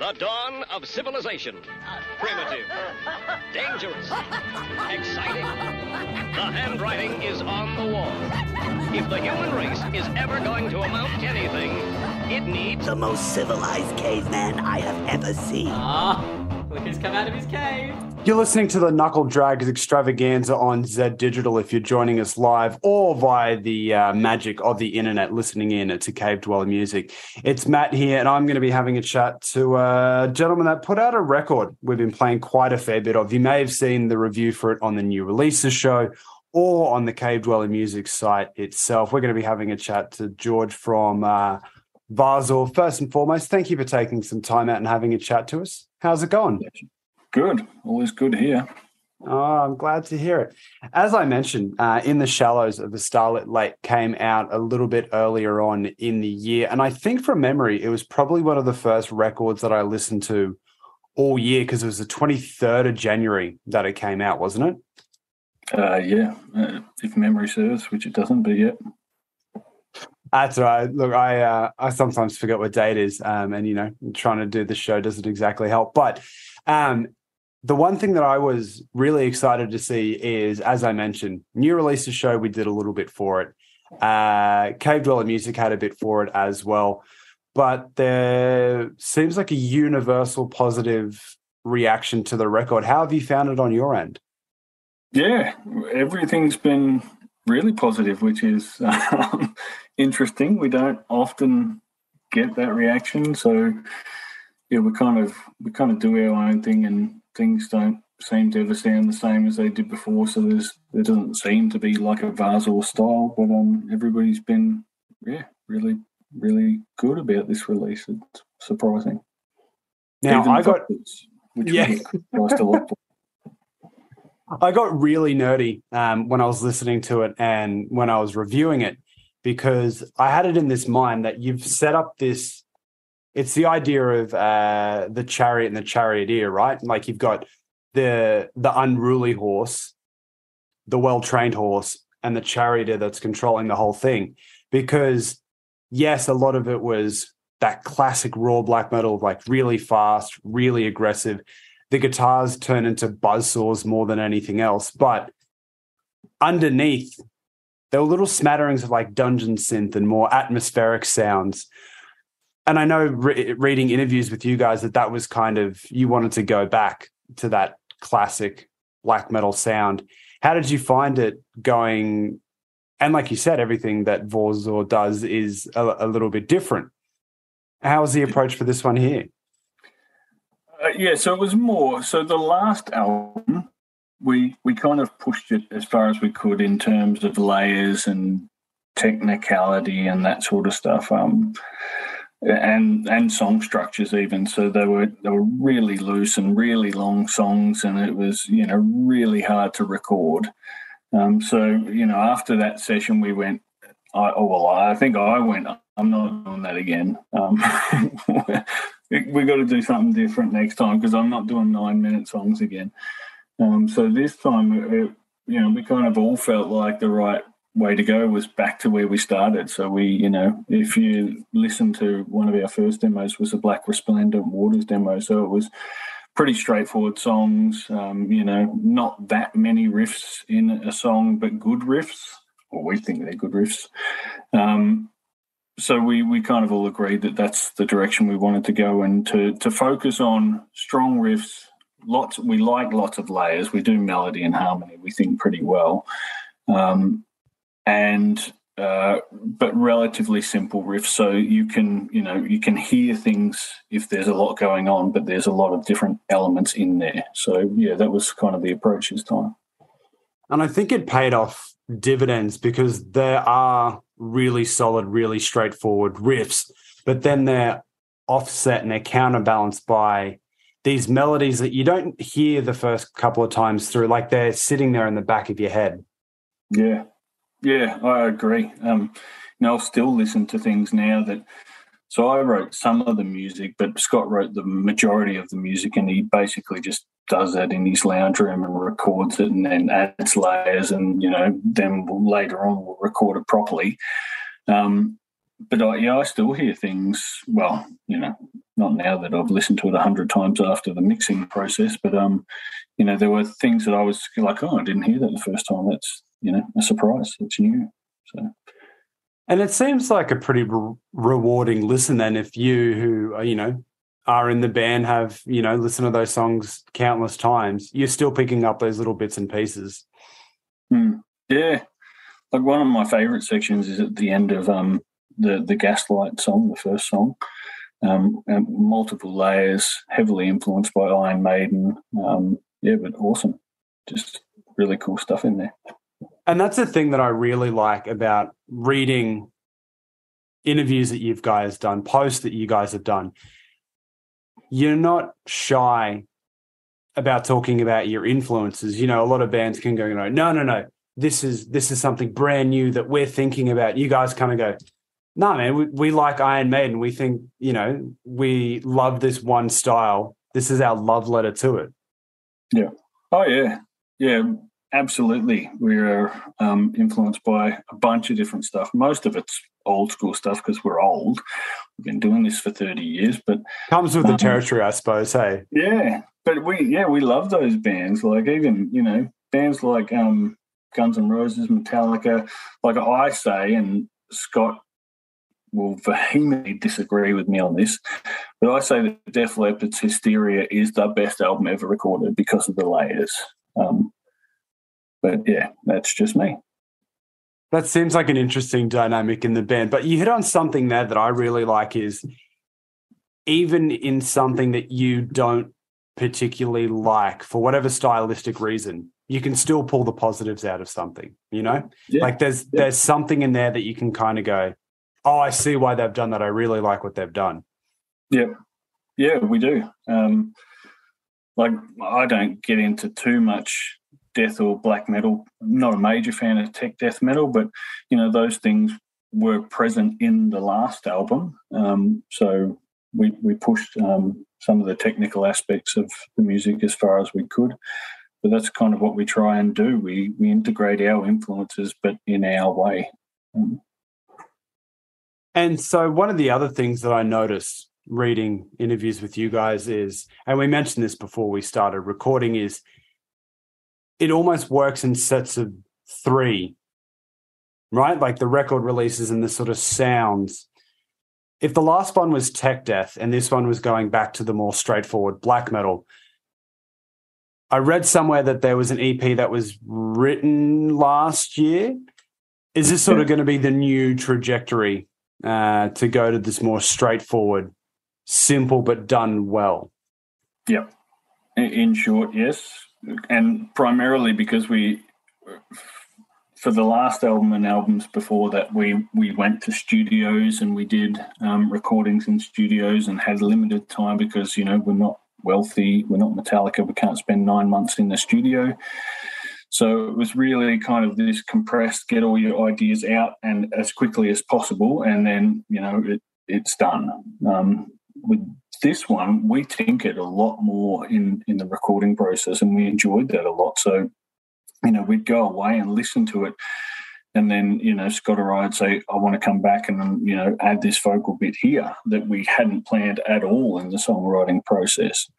The dawn of civilization. Primitive. Dangerous. Exciting. The handwriting is on the wall. If the human race is ever going to amount to anything, it needs the most civilized caveman I have ever seen. Ah, look who's come out of his cave. You're listening to the Knuckle Drags extravaganza on Z Digital if you're joining us live or via the magic of the internet listening in to Cave Dweller Music. It's Matt here, and I'm going to be having a chat to a gentleman that put out a record we've been playing quite a fair bit of. You may have seen the review for it on the New Releases show or on the Cave Dweller Music site itself. We're going to be having a chat to George from VAHRZAW. First and foremost, thank you for taking some time out and having a chat to us. How's it going? Good. Always good here. Oh, I'm glad to hear it. As I mentioned, In the Shallows of the Starlit Lake came out a little bit earlier on in the year, and I think from memory it was probably one of the first records that I listened to all year because it was the 23rd of January that it came out, wasn't it? Yeah, if memory serves, which it doesn't, but yeah. That's right. Look, I sometimes forget what date is, and, you know, trying to do the show doesn't exactly help, but... the one thing that I was really excited to see is, as I mentioned, New Releases show, we did a little bit for it. Cave Dweller Music had a bit for it as well. But there seems like a universal positive reaction to the record. How have you found it on your end? Yeah, everything's been really positive, which is interesting. We don't often get that reaction, so... Yeah, we kind of do our own thing, and things don't seem to ever sound the same as they did before. So there doesn't seem to be like a VAHRZAW style, but everybody's been really, really good about this release. It's surprising. Now even I got this, which was a lot. I got really nerdy when I was listening to it and when I was reviewing it, because I had it in this mind that you've set up this. It's the idea of the chariot and the charioteer, right? Like you've got the unruly horse, the well-trained horse, and the charioteer that's controlling the whole thing. Because, yes, a lot of it was that classic raw black metal, like really fast, really aggressive. The guitars turn into buzzsaws more than anything else. But underneath, there were little smatterings of like dungeon synth and more atmospheric sounds. And I know reading interviews with you guys that was kind of, you wanted to go back to that classic black metal sound. How did you find it going? And like you said, everything that VAHRZAW does is a little bit different. How was the approach for this one here? So it was more. So the last album, we kind of pushed it as far as we could in terms of layers and technicality and that sort of stuff. And song structures even, so they were really loose and really long songs, and it was really hard to record. So after that session, we went. I think I went. I'm not doing that again. We got to do something different next time because I'm not doing 9-minute songs again. So this time, we kind of all felt like the right way to go was back to where we started. So we, if you listen to one of our first demos, was the Black Resplendent Waters demo. So it was pretty straightforward songs, not that many riffs in a song, but good riffs, or we think they're good riffs. So we kind of all agreed that that's the direction we wanted to go, and to focus on strong riffs. We like lots of layers. We do melody and harmony, we think, pretty well. But relatively simple riffs, so you can hear things if there's a lot going on, but there's a lot of different elements in there. So that was kind of the approach this time, and I think it paid off dividends because there are really solid, really straightforward riffs, but then they're offset and they're counterbalanced by these melodies that you don't hear the first couple of times through, like they're sitting there in the back of your head. Yeah, I agree. I'll still listen to things now that... So I wrote some of the music, but Scott wrote the majority of the music, and he basically just does that in his lounge room and records it and then adds layers, and, then later on we'll record it properly. But I still hear things, well, you know, not now that I've listened to it 100 times after the mixing process, but, you know, there were things that I was like, oh, I didn't hear that the first time. That's, you know, a surprise. It's new. So. And it seems like a pretty rewarding listen then if you who, are, you know, are in the band have, you know, listened to those songs countless times, you're still picking up those little bits and pieces. Mm. Yeah. Like one of my favourite sections is at the end of the Gaslight song, the first song, and multiple layers, heavily influenced by Iron Maiden. Yeah, but awesome. Just really cool stuff in there. And that's the thing that I really like about reading interviews that you've guys done, posts that you guys have done. You're not shy about talking about your influences. You know, a lot of bands can go, you know, no. This is something brand new that we're thinking about. You guys kind of go, no, man, we like Iron Maiden. We think, you know, we love this one style. This is our love letter to it. Yeah. Oh, yeah. Yeah, absolutely. We are influenced by a bunch of different stuff. Most of it's old school stuff because we're old. We've been doing this for 30 years. But comes with the territory, I suppose, hey? Yeah. But we love those bands. Like even, you know, bands like Guns N' Roses, Metallica, like I say, and Scott will vehemently disagree with me on this, but I say that Def Leppard's Hysteria is the best album ever recorded because of the layers. But, yeah, that's just me. That seems like an interesting dynamic in the band, but you hit on something there that I really like is even in something that you don't particularly like for whatever stylistic reason, you can still pull the positives out of something, you know? Yeah. Like there's something in there that you can kind of go, oh, I see why they've done that. I really like what they've done. Yeah. Yeah, we do. Like I don't get into too much death or black metal. I'm not a major fan of tech death metal, but, you know, those things were present in the last album. So we pushed some of the technical aspects of the music as far as we could. But that's kind of what we try and do. We integrate our influences, but in our way. And so one of the other things that I noticed reading interviews with you guys is, and we mentioned this before we started recording, is it almost works in sets of three, right? Like the record releases and the sort of sounds. If the last one was tech death and this one was going back to the more straightforward black metal, I read somewhere that there was an EP that was written last year. Is this sort of going to be the new trajectory to go to this more straightforward, simple but done well? Yeah. In short, yes. And primarily because we, for the last album and albums before that, we went to studios and we did recordings in studios and had limited time because, you know, we're not wealthy, we're not Metallica, we can't spend 9 months in the studio. So it was really kind of this compressed, get all your ideas out and as quickly as possible, and then, you know, it's done. With this one, we tinkered a lot more in the recording process, and we enjoyed that a lot. So, you know, we'd go away and listen to it, and then, you know, Scott or I would say, I want to come back and, you know, add this vocal bit here that we hadn't planned at all in the songwriting process.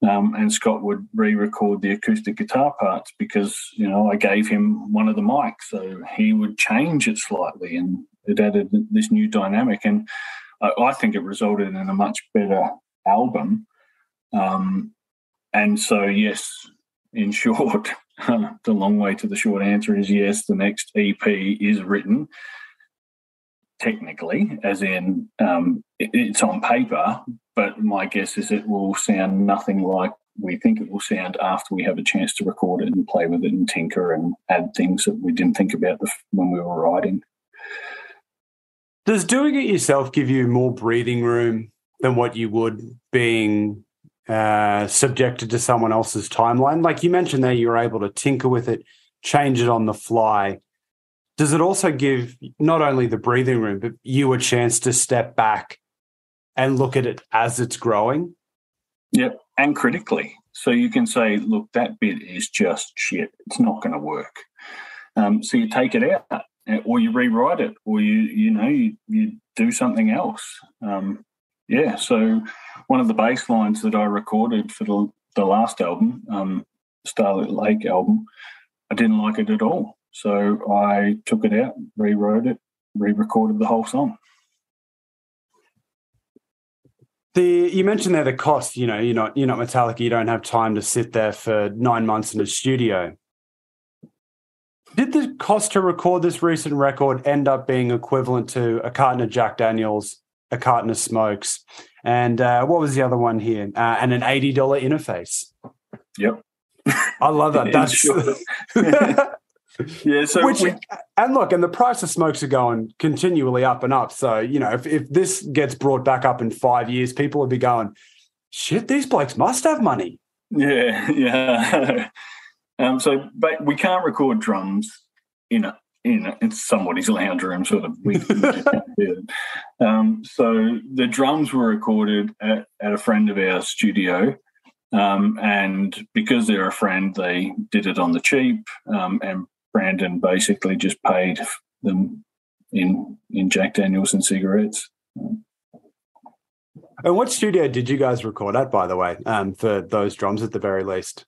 And Scott would re-record the acoustic guitar parts because, you know, I gave him one of the mics, so he would change it slightly and it added this new dynamic. And I think it resulted in a much better album. And so, yes, in short, the long way to the short answer is yes, the next EP is written technically, as in it's on paper, but my guess is it will sound nothing like we think it will sound after we have a chance to record it and play with it and tinker and add things that we didn't think about when we were writing. Does doing it yourself give you more breathing room than what you would being subjected to someone else's timeline? Like you mentioned there, you were able to tinker with it, change it on the fly. Does it also give not only the breathing room, but you a chance to step back and look at it as it's growing? Yep, and critically. So you can say, look, that bit is just shit. It's not going to work. So you take it out, or you rewrite it, or you know you do something else. So one of the bass lines that I recorded for the last album, Starlit Lake album, I didn't like it at all. So I took it out, rewrote it, re-recorded the whole song. You mentioned there the cost, you know, you're not Metallica, you don't have time to sit there for 9 months in a studio. Did the cost to record this recent record end up being equivalent to a carton of Jack Daniels, a carton of Smokes, and what was the other one here? And an $80 interface. Yep. I love that. That's sure. Yeah. So and the price of Smokes are going continually up and up. So, you know, if this gets brought back up in 5 years, people will be going, shit, these blokes must have money. Yeah, yeah. But we can't record drums in somebody's lounge room, sort of. So the drums were recorded at a friend of our studio. And because they're a friend, they did it on the cheap, and Brandon basically just paid them in Jack Daniels and cigarettes. And what studio did you guys record at, by the way, for those drums at the very least?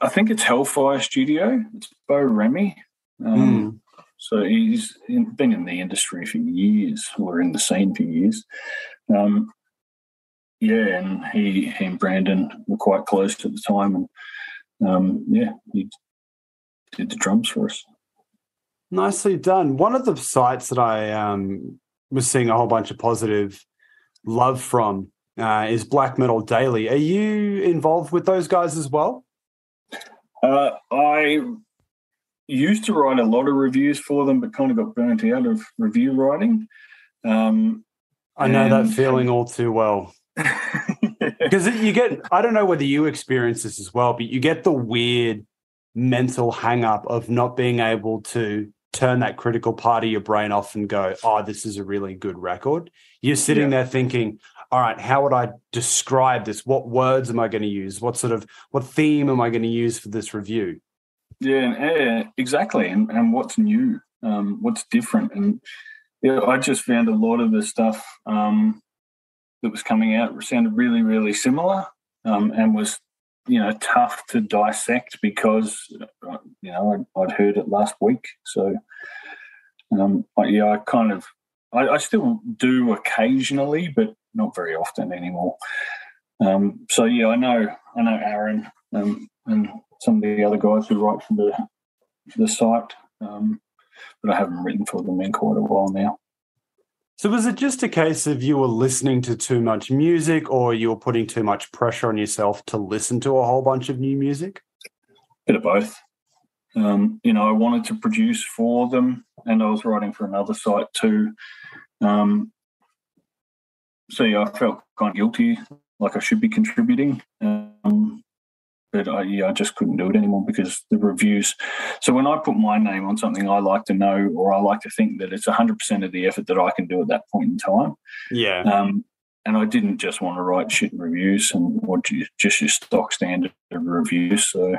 I think it's Hellfire Studio. It's Beau Remy. So he's been in the industry for years, or in the scene for years. Yeah, and he and Brandon were quite close at the time, and he did the drums for us. Nicely done. One of the sites that I was seeing a whole bunch of positive love from is Black Metal Daily. Are you involved with those guys as well? I used to write a lot of reviews for them, but kind of got burnt out of review writing. I know that feeling all too well. Because you get, I don't know whether you experience this as well, but you get the weird mental hang-up of not being able to turn that critical part of your brain off and go, oh, this is a really good record. You're sitting there thinking, all right, how would I describe this? What words am I going to use? What theme am I going to use for this review? Yeah, exactly. And what's new? What's different? And I just found a lot of the stuff that was coming out sounded really, really similar, and was, tough to dissect because, I'd heard it last week. So, I still do occasionally, but not very often anymore. I know Aaron and some of the other guys who write for the site, but I haven't written for them in quite a while now. So was it just a case of you were listening to too much music, or you were putting too much pressure on yourself to listen to a whole bunch of new music? Bit of both. I wanted to produce for them, and I was writing for another site too. I felt kind of guilty, like I should be contributing, but I just couldn't do it anymore because the reviews. So when I put my name on something, I like to know, or I like to think that it's 100% of the effort that I can do at that point in time. Yeah. And I didn't just want to write shit reviews or just your stock standard reviews. So,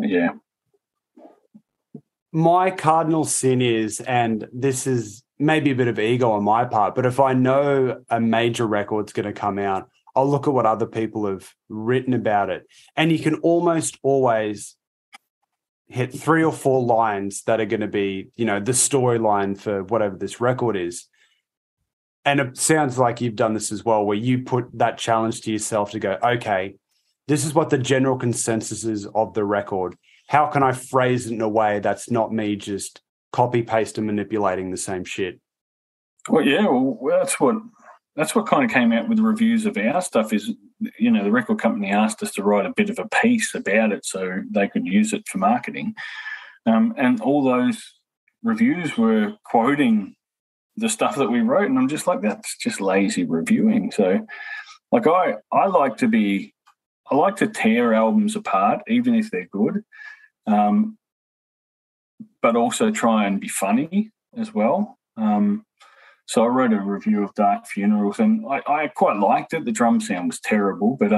yeah. My cardinal sin is, and this is maybe a bit of ego on my part, but if I know a major record's going to come out, I'll look at what other people have written about it. And you can almost always hit 3 or 4 lines that are going to be, the storyline for whatever this record is. And it sounds like you've done this as well, where you put that challenge to yourself to go, okay, this is what the general consensus is of the record. How can I phrase it in a way that's not me just copy, paste, and manipulating the same shit? Well, yeah, that's what kind of came out with the reviews of our stuff is, the record company asked us to write a bit of a piece about it so they could use it for marketing. And all those reviews were quoting the stuff that we wrote, and I'm just like, that's just lazy reviewing. So, like, I like to tear albums apart, even if they're good, but also try and be funny as well. So I wrote a review of Dark Funeral, and I quite liked it. The drum sound was terrible, but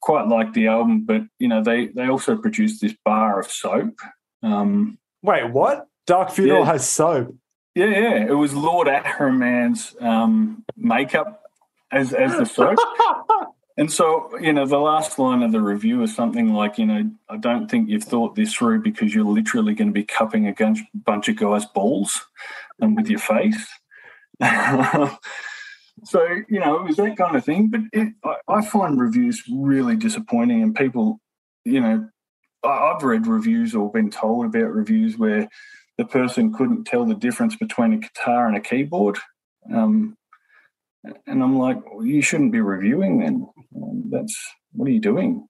quite liked the album. But, they also produced this bar of soap. Wait, what? Dark Funeral has soap? Yeah. It was Lord Ahriman's makeup as the soap. And so, you know, the last line of the review is something like, you know, I don't think you've thought this through because you're literally going to be cupping a bunch of guys' balls and with your face. So, you know, it was that kind of thing. But I find reviews really disappointing, and people, you know, I've read reviews or been told about reviews where the person couldn't tell the difference between a guitar and a keyboard. And I'm like, well, you shouldn't be reviewing then. That's, what are you doing?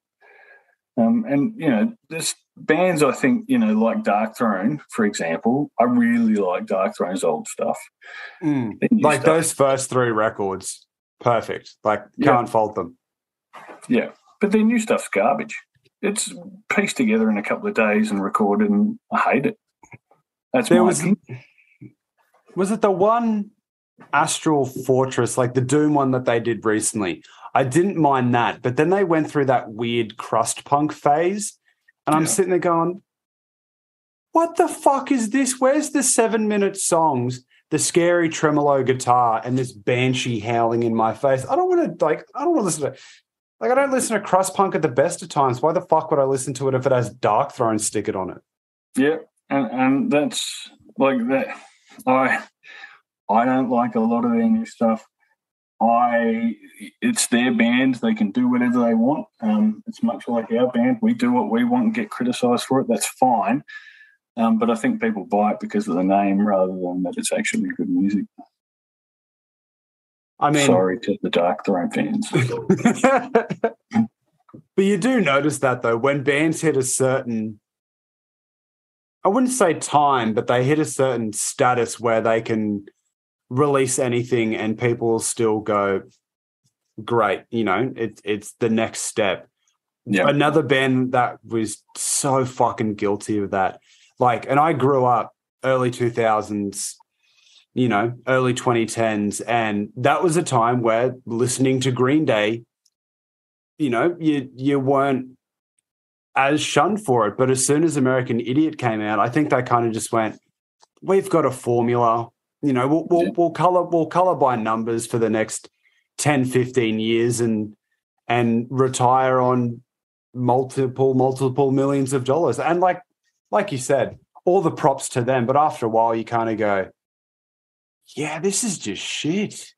And, you know, there's bands, I think, you know, like Dark Throne, for example. I really like Dark Throne's old stuff. Mm. Like stuff. Those first three records, perfect. Like, can't fault them. Yeah, but their new stuff's garbage. It's pieced together in a couple of days and recorded, and I hate it. That's there my opinion. Was it the one... Astral Fortress, like the Doom one that they did recently? I didn't mind that, but then they went through that weird crust punk phase, and I'm sitting there going, what the fuck is this? Where's the 7-minute songs, the scary tremolo guitar, and this banshee howling in my face? I don't want to listen to it. Like, I don't listen to crust punk at the best of times. Why the fuck would I listen to it if it has Dark Throne stickered on it? Yeah, and that's like that. I don't like a lot of their new stuff. It's their band. They can do whatever they want. It's much like our band. We do what we want and get criticised for it. That's fine. But I think people buy it because of the name rather than that it's actually good music. I mean, sorry to the Dark Throne fans. But you do notice that, though, when bands hit a certain, I wouldn't say time, but they hit a certain status where they can release anything and people will still go, great, you know, it's the next step. Yeah. Another band that was so fucking guilty of that, like, and I grew up early 2000s, you know, early 2010s, and that was a time where listening to Green Day, you know, you weren't as shunned for it. But as soon as American Idiot came out, I think they kind of just went, we've got a formula. You know, we'll colour by numbers for the next 10, 15 years and retire on multiple millions of dollars. And like you said, all the props to them. But after a while, you kind of go, yeah, this is just shit.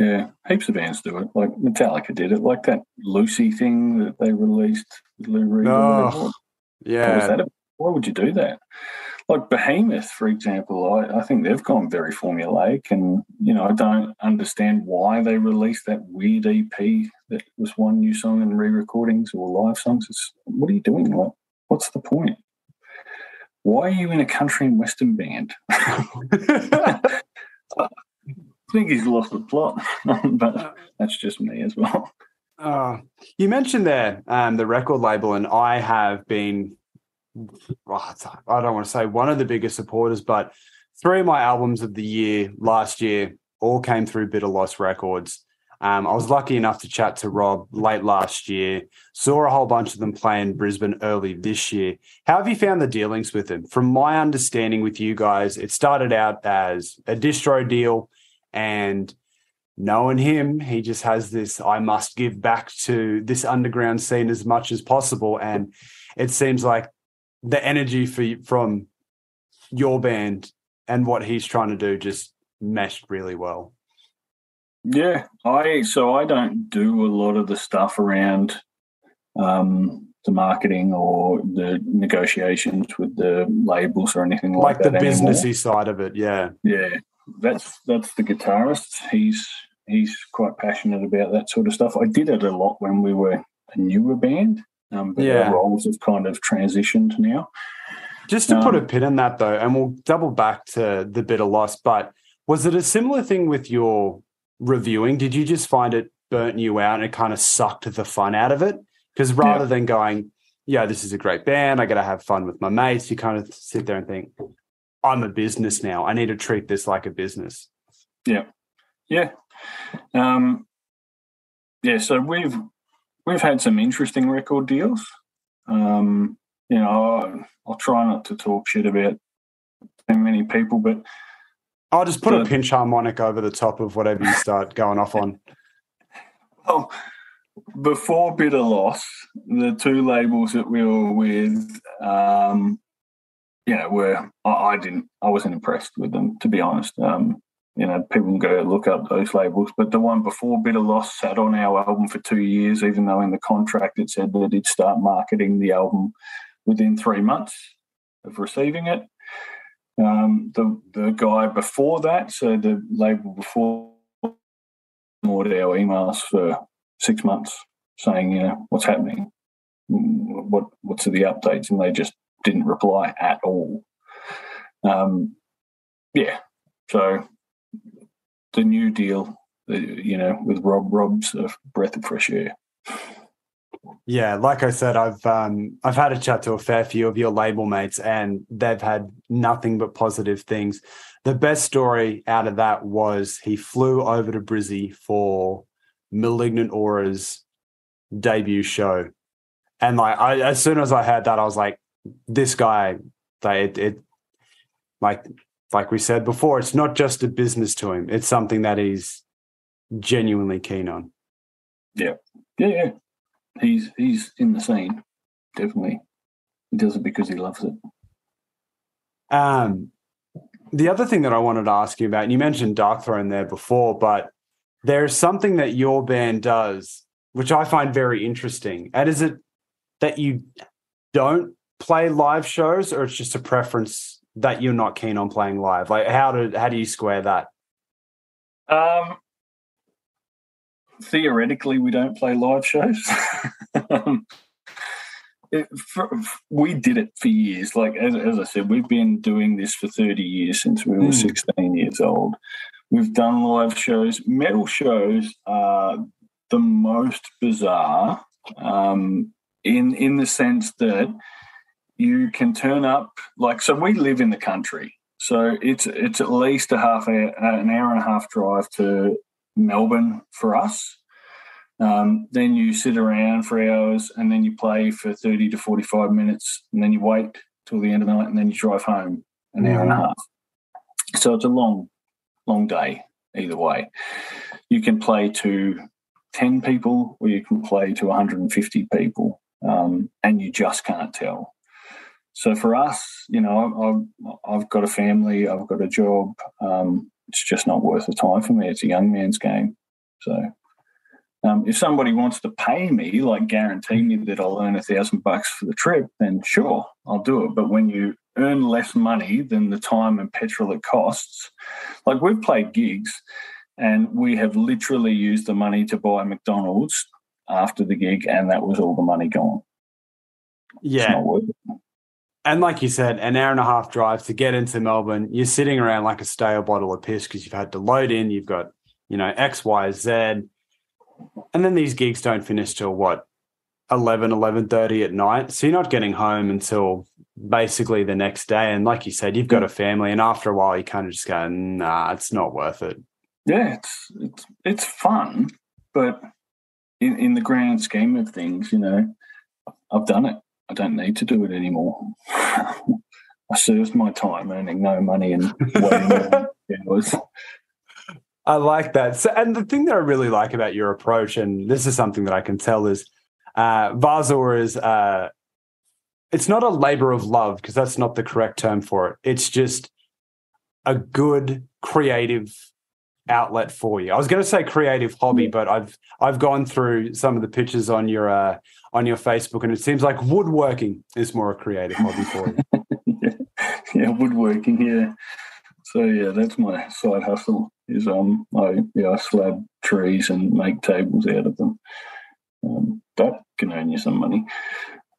Yeah, heaps of bands do it. Like Metallica did it. Like that Lucy thing that they released with Lou Reed. Oh, yeah. Was that why would you do that? Like Behemoth, for example, I think they've gone very formulaic, and, you know, I don't understand why they released that weird EP that was one new song and re-recordings or live songs. What are you doing? Like, what's the point? Why are you in a country and western band? I think he's lost the plot, but that's just me as well. You mentioned there the record label, and I have been... I don't want to say one of the biggest supporters, but three of my albums of the year last year all came through Bitter Loss Records. I was lucky enough to chat to Rob late last year, saw a whole bunch of them play in Brisbane early this year. How have you found the dealings with them? From my understanding with you guys, it started out as a distro deal, and knowing him, he just has this, I must give back to this underground scene as much as possible. And it seems like the energy from your band and what he's trying to do just meshed really well. Yeah, I don't do a lot of the stuff around the marketing or the negotiations with the labels or anything like that. Like the businessy side of it, yeah. Yeah, that's the guitarist. He's quite passionate about that sort of stuff. I did it a lot when we were a newer band. But our roles have kind of transitioned now. Just to put a pin in that, though, and we'll double back to the Bitter Loss, but was it a similar thing with your reviewing? Did you just find it burnt you out and it kind of sucked the fun out of it? Because rather than going, yeah, this is a great band, I got to have fun with my mates, you kind of sit there and think, I'm a business now. I need to treat this like a business. Yeah. Yeah. So We've had some interesting record deals. You know, I'll try not to talk shit about too many people, but I'll just put a pinch harmonic over the top of whatever you start going off on. Well, before Bitter Loss, the two labels that we were with, I wasn't impressed with them, to be honest. People can go look up those labels, but the one before Bitter Loss sat on our album for 2 years, even though in the contract it said that it'd start marketing the album within 3 months of receiving it. The guy before that, so the label before, ordered our emails for 6 months saying, what's happening? What's the updates? And they just didn't reply at all. So the new deal, with Rob's a breath of fresh air. Yeah, like I said, I've had a chat to a fair few of your label mates, and they've had nothing but positive things. The best story out of that was he flew over to Brizzy for Malignant Aura's debut show, and as soon as I heard that, I was like, this guy, like we said before, it's not just a business to him; it's something that he's genuinely keen on. Yeah. He's in the scene, definitely. He does it because he loves it. The other thing that I wanted to ask you about, and you mentioned Dark Throne there before, but there is something that your band does which I find very interesting. And is it that you don't play live shows, or it's just a preference that you're not keen on playing live? Like, how do you square that? Theoretically, we don't play live shows. We did it for years. Like, as I said, we've been doing this for 30 years, since we were 16 years old. We've done live shows. Metal shows are the most bizarre in the sense that you can turn up. Like, so we live in the country, so it's at least an hour and a half drive to Melbourne for us. Then you sit around for hours, and then you play for 30 to 45 minutes, and then you wait till the end of the night, and then you drive home an hour and a half. So it's a long, long day either way. You can play to 10 people or you can play to 150 people, and you just can't tell. So for us, I've got a family, I've got a job, it's just not worth the time for me. It's a young man's game. So if somebody wants to pay me, like guarantee me that I'll earn $1,000 for the trip, then sure, I'll do it. But when you earn less money than the time and petrol it costs, like we've played gigs and we have literally used the money to buy McDonald's after the gig, and that was all the money gone. Yeah. It's not worth it. And like you said, an hour and a half drive to get into Melbourne, you're sitting around like a stale bottle of piss because you've had to load in, you've got, X, Y, Z. And then these gigs don't finish till, 11:30 at night. So you're not getting home until basically the next day. And like you said, you've got a family, and after a while you kind of just go, nah, it's not worth it. Yeah, it's fun, but in the grand scheme of things, I've done it. I don't need to do it anymore. I served my time earning no money and waiting hours. I like that. So, and the thing that I really like about your approach, and this is something that I can tell, is VAHRZAW is it's not a labor of love, because that's not the correct term for it. It's just a good creative outlet for you. I was going to say creative hobby, but I've gone through some of the pictures on your Facebook, and it seems like woodworking is more a creative hobby for you. Yeah, woodworking. Yeah, so that's my side hustle. Is I slab trees and make tables out of them. That can earn you some money.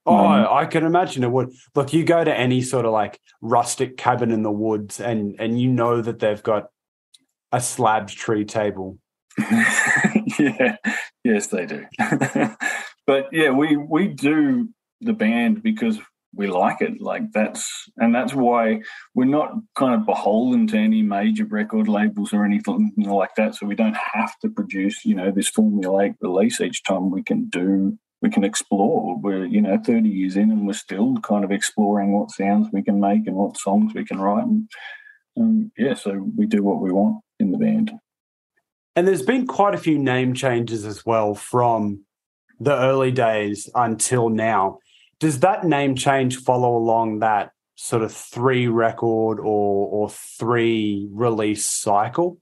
I can imagine it would. Look, you go to any sort of like rustic cabin in the woods, and that they've got a slabbed tree table. Yes, they do. But we do the band because we like it. Like that's why we're not kind of beholden to any major record labels or anything like that. So we don't have to produce, this formulaic release each time. We can explore. We're 30 years in, and we're still kind of exploring what sounds we can make and what songs we can write. And So we do what we want in the band. And there's been quite a few name changes as well from the early days until now. Does that name change follow along that sort of three record or three release cycle?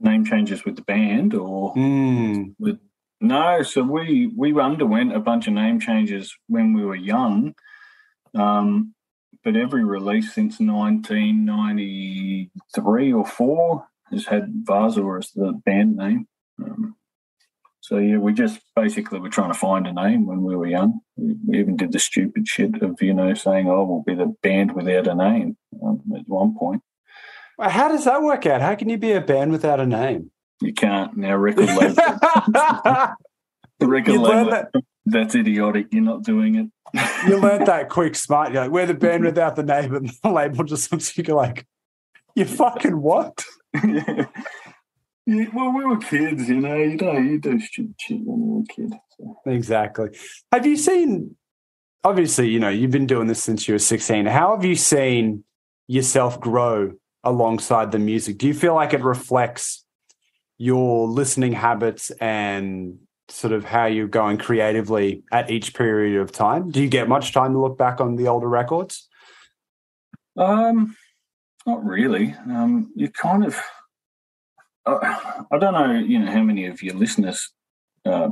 Name changes with the band or with... No, so we underwent a bunch of name changes when we were young, but every release since 1993 or 4 has had VAHRZAW as the band name. We just basically were trying to find a name when we were young. We even did the stupid shit of, saying, oh, we'll be the band without a name at one point. Well, how does that work out? How can you be a band without a name? You can't now. Record label. That's idiotic. You're not doing it. You learned that quick, smart. You're like, we're the band without the name, and the label just looks at you like, you fucking what? Well, we were kids, You do stupid shit when you were a kid. So. Exactly. Have you seen? Obviously, you've been doing this since you were 16. How have you seen yourself grow alongside the music? Do you feel like it reflects your listening habits and sort of how you're going creatively at each period of time? Do you get much time to look back on the older records? Not really. You kind of... I don't know, how many of your listeners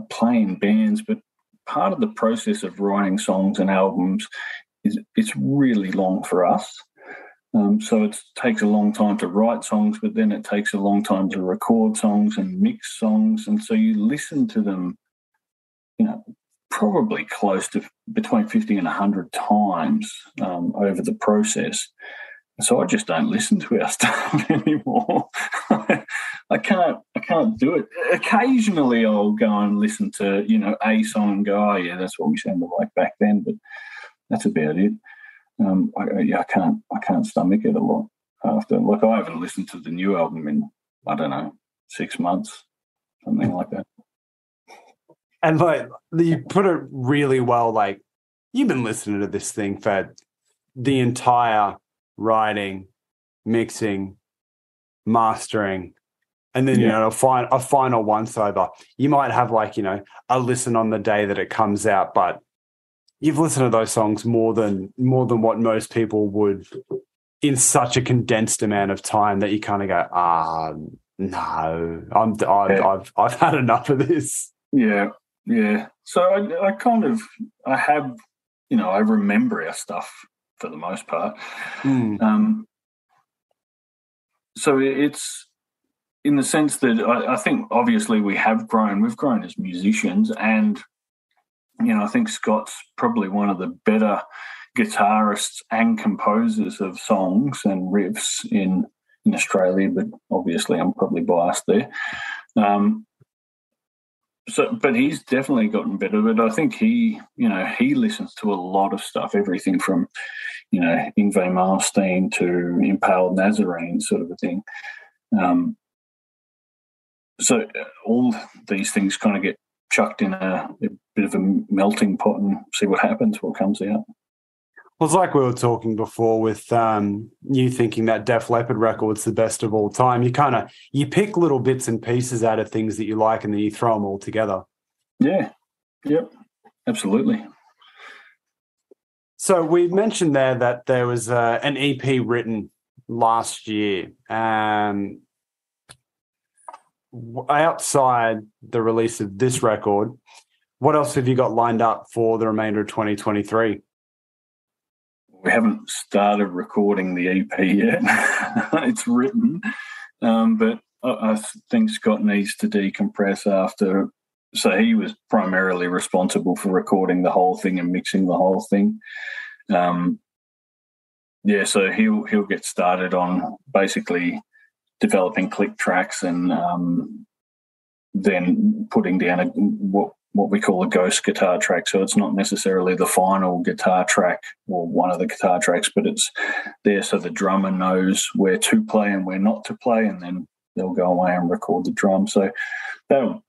play in bands, but part of the process of writing songs and albums is it's really long for us. So it takes a long time to write songs, but then it takes a long time to record songs and mix songs. And so you listen to them, probably close to between 50 and 100 times over the process. So I just don't listen to our stuff anymore. I can't do it. Occasionally I'll go and listen to, a song and go, oh, yeah, that's what we sounded like back then, but that's about it. I can't stomach it a lot after. Like, I haven't listened to the new album in, 6 months, something like that. And you put it really well. Like, you've been listening to this thing for the entire writing, mixing, mastering, and then a final once over. You might have a listen on the day that it comes out, but you've listened to those songs more than what most people would in such a condensed amount of time that you kind of go, no, I've had enough of this. Yeah. So I remember our stuff for the most part. So it's in the sense that I think obviously we have grown. We've grown as musicians and. I think Scott's probably one of the better guitarists and composers of songs and riffs in Australia, but obviously I'm probably biased there. But he's definitely gotten better. But I think he listens to a lot of stuff, everything from, Ingvay Malmsteen to Impaled Nazarene sort of a thing. So all these things kind of get chucked in a bit of a melting pot and see what happens, what comes out. Well, it's like we were talking before with you thinking that Def Leppard record's the best of all time. You kind of pick little bits and pieces out of things that you like and then you throw them all together. Yeah, yep, absolutely. So we mentioned there that there was an EP written last year. Outside the release of this record, what else have you got lined up for the remainder of 2023? We haven't started recording the EP yet. It's written, but I think Scott needs to decompress after. So he was primarily responsible for recording the whole thing and mixing the whole thing. So he'll get started on basically developing click tracks and then putting down what we call a ghost guitar track. So it's not necessarily the final guitar track or one of the guitar tracks, but it's there so the drummer knows where to play and where not to play, and then they'll go away and record the drum. So that'll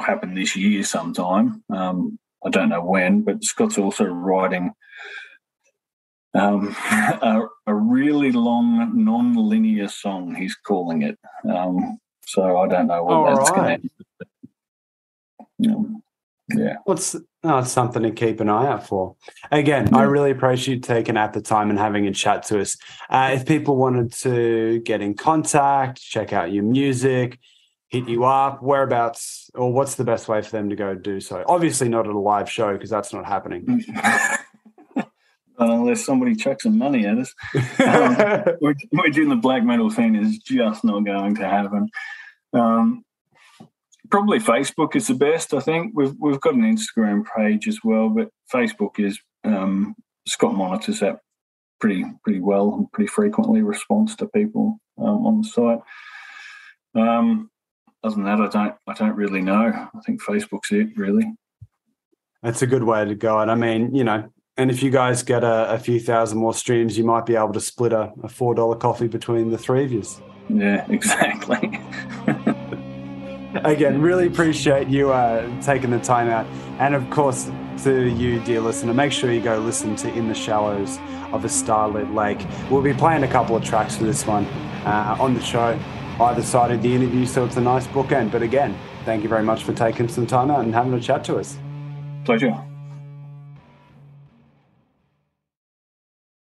happen this year sometime. I don't know when, but Scott's also writing a really long, non-linear song, he's calling it. So I don't know what that's going to be. Yeah. It's something to keep an eye out for. Again, I really appreciate you taking out the time and having a chat to us. If people wanted to get in contact, check out your music, hit you up, whereabouts, or what's the best way for them to go do so? Obviously not at a live show because that's not happening. Unless somebody chucks some money at us. Which in the black metal scene is just not going to happen. Probably Facebook is the best, I think. We've got an Instagram page as well, but Facebook is Scott monitors that pretty well and pretty frequently responds to people on the site. Other than that, I don't really know. I think Facebook's it, really. That's a good way to go. And I mean, and if you guys get a few thousand more streams, you might be able to split a $4 coffee between the three of you. Yeah, exactly. Again, really appreciate you taking the time out. And, of course, to you, dear listener, make sure you go listen to In the Shallows of the Starlit Lake. We'll be playing a couple of tracks for this one on the show, either side of the interview, so it's a nice bookend. But, again, thank you very much for taking some time out and having a chat to us. Pleasure.